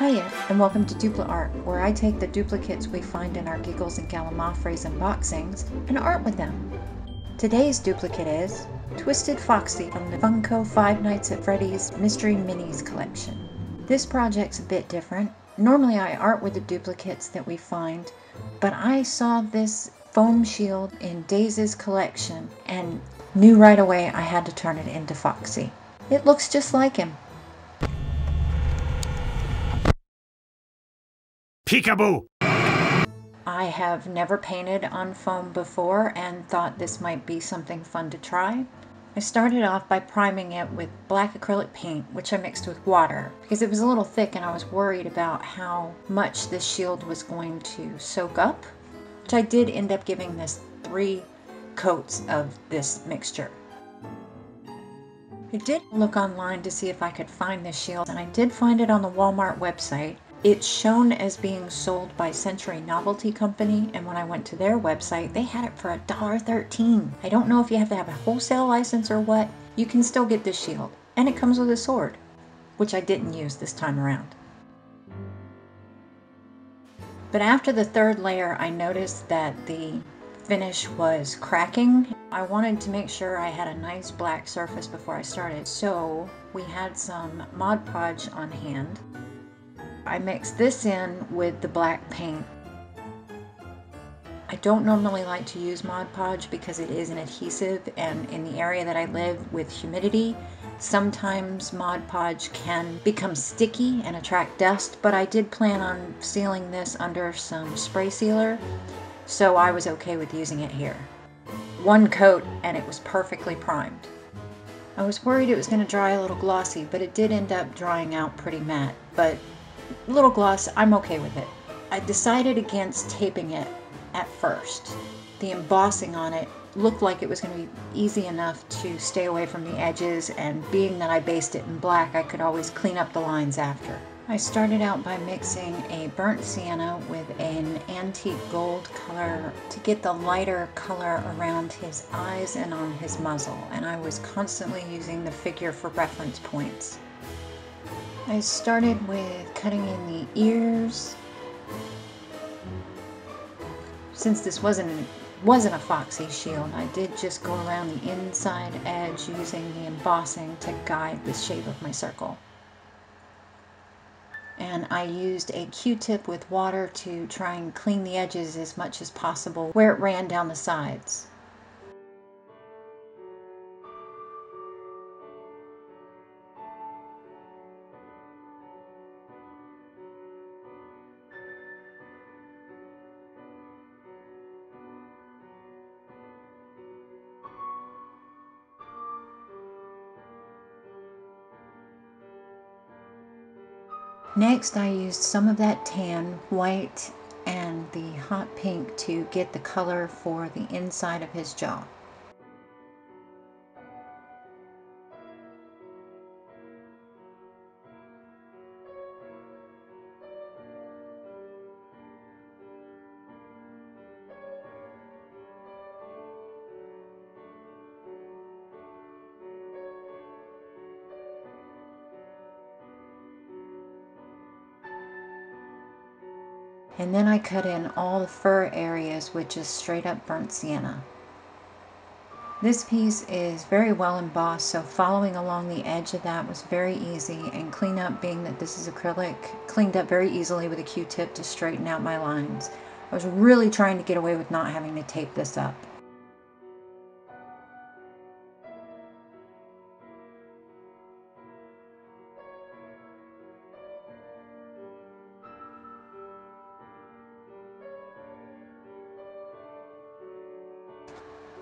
Hiya, and welcome to Dupla Art, where I take the duplicates we find in our Giggles and Gallimaufres unboxings and art with them. Today's duplicate is Twisted Foxy from the Funko Five Nights at Freddy's Mystery Minis collection. This project's a bit different. Normally I art with the duplicates that we find, but I saw this foam shield in Daisy's collection and knew right away I had to turn it into Foxy. It looks just like him. Peekaboo! I have never painted on foam before and thought this might be something fun to try. I started off by priming it with black acrylic paint, which I mixed with water because it was a little thick and I was worried about how much this shield was going to soak up, which I did end up giving this 3 coats of this mixture. I did look online to see if I could find this shield, and I did find it on the Walmart website. It's shown as being sold by Century Novelty Company, and when I went to their website, they had it for $1.13. I don't know if you have to have a wholesale license or what. You can still get this shield, and it comes with a sword, which I didn't use this time around. But after the third layer, I noticed that the finish was cracking. I wanted to make sure I had a nice black surface before I started, so we had some Mod Podge on hand. I mixed this in with the black paint. I don't normally like to use Mod Podge because it is an adhesive, and in the area that I live with humidity, sometimes Mod Podge can become sticky and attract dust, but I did plan on sealing this under some spray sealer, so I was okay with using it here. 1 coat and it was perfectly primed. I was worried it was going to dry a little glossy, but it did end up drying out pretty matte, but a little gloss, I'm okay with it. I decided against taping it at first. The embossing on it looked like it was going to be easy enough to stay away from the edges, and being that I based it in black, I could always clean up the lines after. I started out by mixing a burnt sienna with an antique gold color to get the lighter color around his eyes and on his muzzle, and I was constantly using the figure for reference points. I started with cutting in the ears. Since this wasn't a Foxy shield, I did just go around the inside edge using the embossing to guide the shape of my circle. And I used a Q-tip with water to try and clean the edges as much as possible where it ran down the sides. Next, I used some of that tan, white, and the hot pink to get the color for the inside of his jaw. And then I cut in all the fur areas with just straight up burnt sienna. This piece is very well embossed, so following along the edge of that was very easy, and cleanup, being that this is acrylic, cleaned up very easily with a Q-tip to straighten out my lines. I was really trying to get away with not having to tape this up.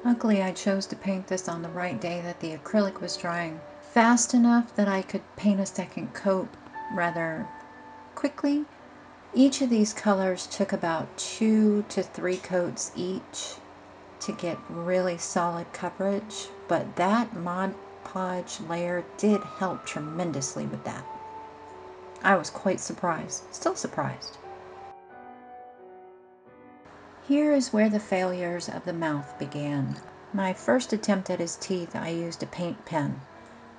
Luckily, I chose to paint this on the right day that the acrylic was drying fast enough that I could paint a second coat rather quickly. Each of these colors took about 2 to 3 coats each to get really solid coverage, but that Mod Podge layer did help tremendously with that. I was quite surprised, still surprised. Here is where the failures of the mouth began. My first attempt at his teeth, I used a paint pen.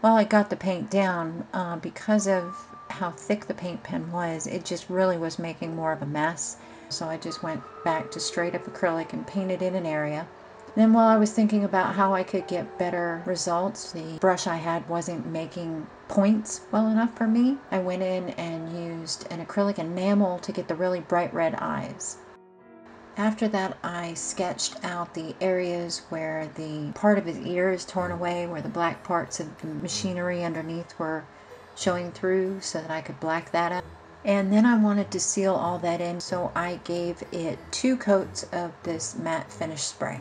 while I got the paint down, because of how thick the paint pen was, it just really was making more of a mess. So I just went back to straight up acrylic and painted in an area. Then while I was thinking about how I could get better results, the brush I had wasn't making points well enough for me. I went in and used an acrylic enamel to get the really bright red eyes. After that, I sketched out the areas where the part of his ear is torn away, where the black parts of the machinery underneath were showing through, so that I could black that up. And then I wanted to seal all that in, so I gave it 2 coats of this matte finish spray.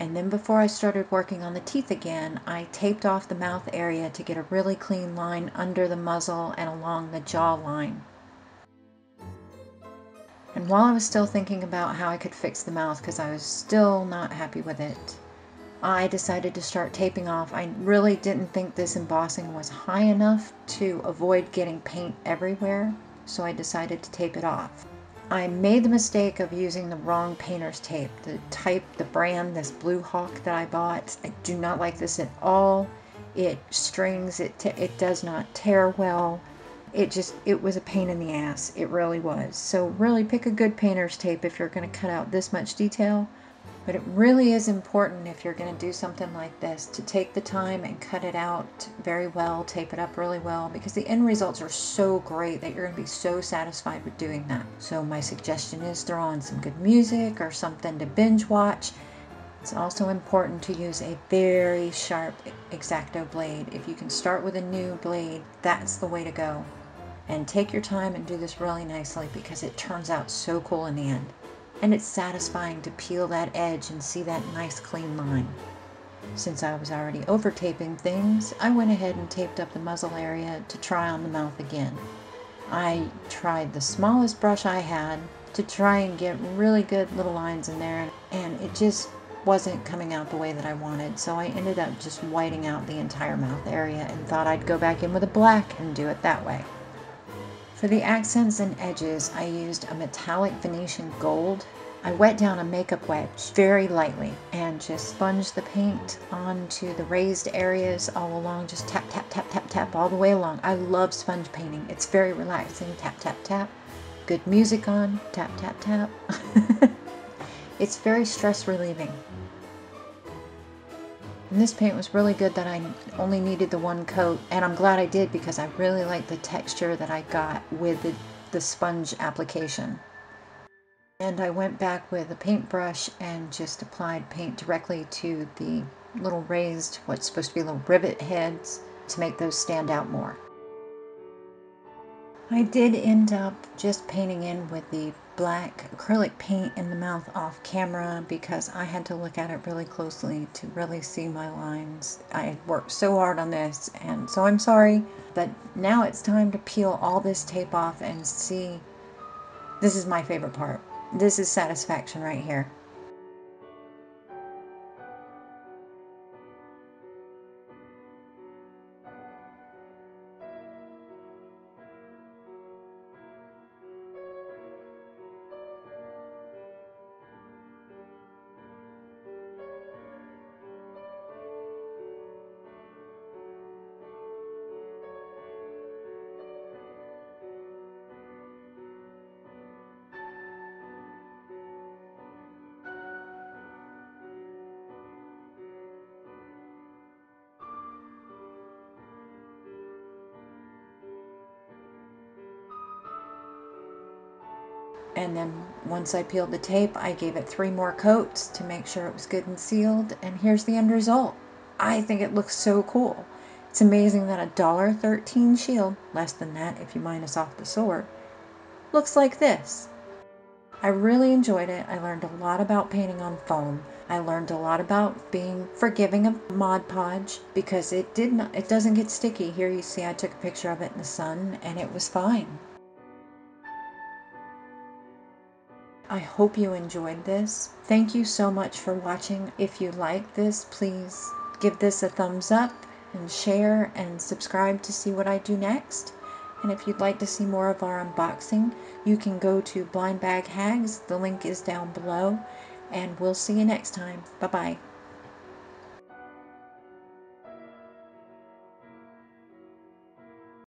And then before I started working on the teeth again, I taped off the mouth area to get a really clean line under the muzzle and along the jawline. And while I was still thinking about how I could fix the mouth, because I was still not happy with it, I decided to start taping off. I really didn't think this embossing was high enough to avoid getting paint everywhere, so I decided to tape it off. I made the mistake of using the wrong painter's tape. The type, the brand, this Blue Hawk that I bought, I do not like this at all. It strings, it does not tear well. It was a pain in the ass, it really was. So really pick a good painter's tape if you're going to cut out this much detail. But it really is important, if you're going to do something like this, to take the time and cut it out very well, tape it up really well, because the end results are so great that you're going to be so satisfied with doing that. So my suggestion is throw on some good music or something to binge watch. It's also important to use a very sharp X-Acto blade. If you can start with a new blade, that's the way to go. And take your time and do this really nicely, because it turns out so cool in the end. And it's satisfying to peel that edge and see that nice clean line. Since I was already over taping things, I went ahead and taped up the muzzle area to try on the mouth again. I tried the smallest brush I had to try and get really good little lines in there, and it just wasn't coming out the way that I wanted, so I ended up just whiting out the entire mouth area and thought I'd go back in with a black and do it that way. For the accents and edges, I used a metallic Venetian gold. I wet down a makeup wedge very lightly and just sponged the paint onto the raised areas all along. Just tap, tap, tap, tap, tap all the way along. I love sponge painting. It's very relaxing. Tap, tap, tap. Good music on. Tap, tap, tap. It's very stress relieving. And this paint was really good that I only needed the one coat, and I'm glad I did, because I really like the texture that I got with the sponge application. And I went back with a paintbrush and just applied paint directly to the little raised, what's supposed to be little rivet heads, to make those stand out more. I did end up just painting in with the black acrylic paint in the mouth off camera, because I had to look at it really closely to really see my lines. I had worked so hard on this, and so I'm sorry, but now it's time to peel all this tape off and see. This is my favorite part. This is satisfaction right here. And then once I peeled the tape, I gave it 3 more coats to make sure it was good and sealed. And here's the end result. I think it looks so cool. It's amazing that a $1.13 shield, less than that if you minus off the sword, looks like this. I really enjoyed it. I learned a lot about painting on foam. I learned a lot about being forgiving of Mod Podge, because it doesn't get sticky. Here you see I took a picture of it in the sun, and it was fine. I hope you enjoyed this. Thank you so much for watching. If you like this, please give this a thumbs up and share and subscribe to see what I do next. And if you'd like to see more of our unboxing, you can go to Blind Bag Hags. The link is down below, and we'll see you next time. Bye-bye.